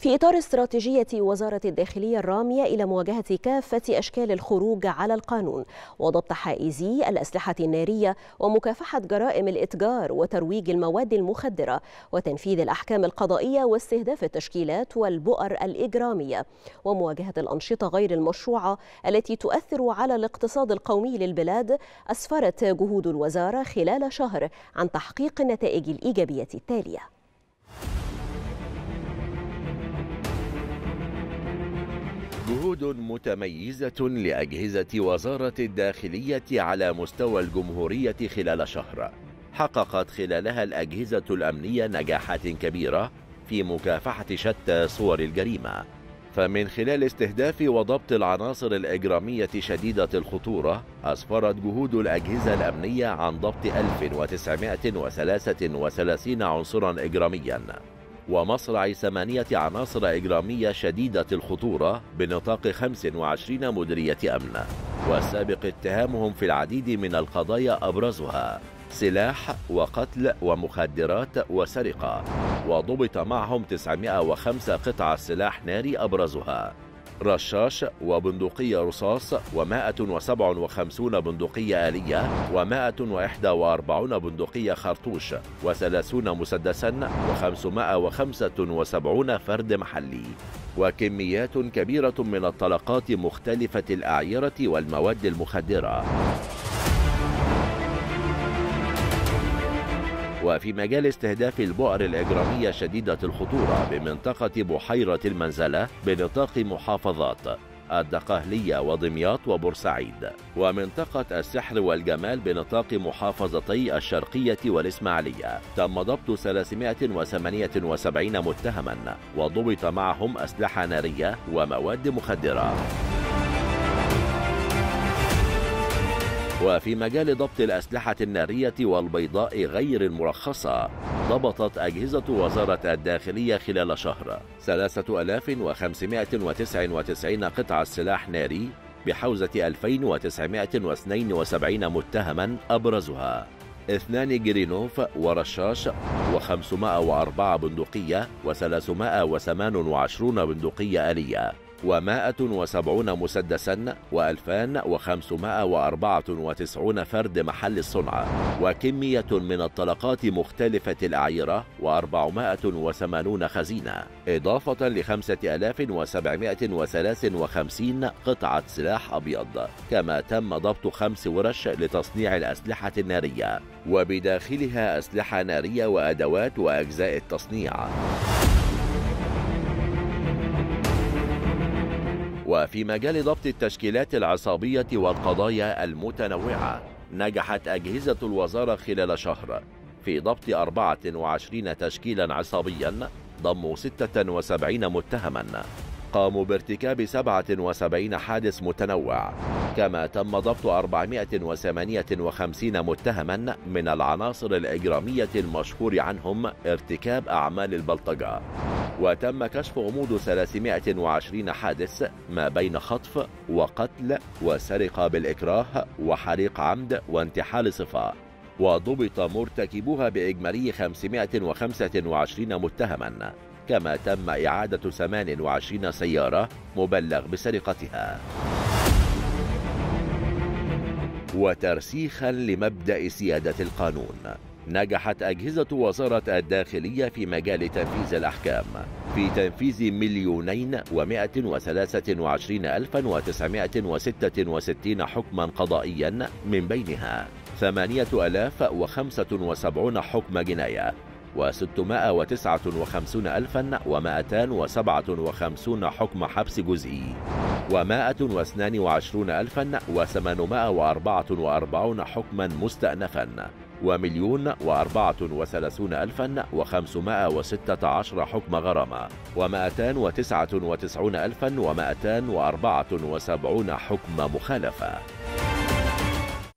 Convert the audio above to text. في إطار استراتيجية وزارة الداخلية الرامية إلى مواجهة كافة أشكال الخروج على القانون وضبط حائزي الأسلحة النارية ومكافحة جرائم الإتجار وترويج المواد المخدرة وتنفيذ الأحكام القضائية واستهداف التشكيلات والبؤر الإجرامية ومواجهة الأنشطة غير المشروعة التي تؤثر على الاقتصاد القومي للبلاد، أسفرت جهود الوزارة خلال شهر عن تحقيق النتائج الإيجابية التالية. جهود متميزة لأجهزة وزارة الداخلية على مستوى الجمهورية خلال شهر، حققت خلالها الأجهزة الأمنية نجاحات كبيرة في مكافحة شتى صور الجريمة، فمن خلال استهداف وضبط العناصر الإجرامية شديدة الخطورة، أسفرت جهود الأجهزة الأمنية عن ضبط 1933 عنصرا إجراميا ومصرع 8 عناصر إجرامية شديدة الخطورة بنطاق 25 مديرية أمن، والسابق اتهامهم في العديد من القضايا أبرزها سلاح وقتل ومخدرات وسرقة، وضبط معهم 905 قطع سلاح ناري أبرزها رشاش وبندقية رصاص و157 بندقية آلية و141 بندقية خرطوش و30 مسدسا و575 فرد محلي، وكميات كبيرة من الطلقات مختلفة الأعيرة والمواد المخدرة. وفي مجال استهداف البؤر الإجرامية شديدة الخطورة بمنطقة بحيرة المنزلة بنطاق محافظات الدقهلية ودمياط وبورسعيد، ومنطقة السحر والجمال بنطاق محافظتي الشرقية والإسماعيلية، تم ضبط 378 متهما وضبط معهم أسلحة نارية ومواد مخدرة. وفي مجال ضبط الأسلحة النارية والبيضاء غير المرخصة، ضبطت أجهزة وزارة الداخلية خلال شهر 3599 قطعة سلاح ناري بحوزة 2972 متهما أبرزها 2 جرينوف ورشاش و504 بندقية و328 بندقية آلية و170 مسدسا و2594 فرد محل الصنع، وكمية من الطلقات مختلفة الأعيرة و480 خزينة، إضافة ل5753 قطعة سلاح أبيض، كما تم ضبط 5 ورش لتصنيع الأسلحة النارية وبداخلها أسلحة نارية وأدوات وأجزاء التصنيع. وفي مجال ضبط التشكيلات العصابية والقضايا المتنوعة، نجحت أجهزة الوزارة خلال شهر في ضبط 24 تشكيلا عصابيا ضموا 76 متهما قاموا بارتكاب 77 حادث متنوع، كما تم ضبط 458 متهما من العناصر الإجرامية المشهور عنهم ارتكاب أعمال البلطجة، وتم كشف غموض 320 حادث ما بين خطف وقتل وسرقة بالإكراه وحريق عمد وانتحال صفة، وضبط مرتكبوها بإجمالي 525 متهما، كما تم إعادة 28 سيارة مبلغ بسرقتها. وترسيخا لمبدأ سيادة القانون، نجحت أجهزة وزارة الداخلية في مجال تنفيذ الأحكام في تنفيذ 2,123,966 حكما قضائيا، من بينها 8,075 حكم جناية و659,257 حكم حبس جزئي و122,844 حكما مستأنفا و1,034,516 حكم غرامة و299,274 حكم مخالفة.